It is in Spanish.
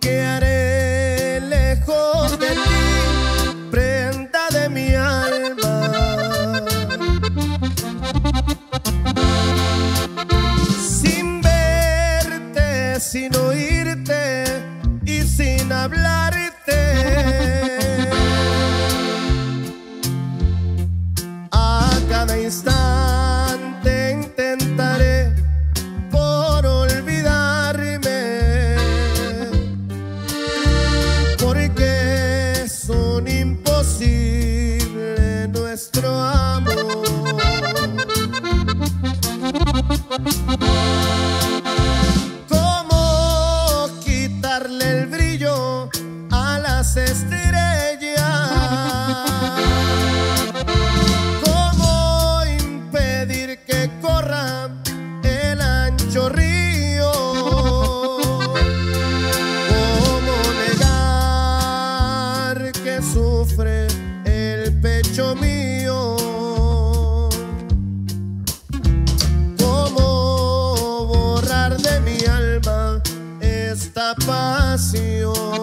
¿Qué haré lejos de ti, prenda de mi alma? Sin verte, sin oírte y sin hablarte. A cada instante intentaré por olvidarme, porque son imposible nuestro amor. ¿Cómo quitarle el brillo a las estrellas? ¿Cómo impedir que corra el ancho río? Sufre el pecho mío. ¿Cómo borrar de mi alma esta pasión?